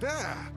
There!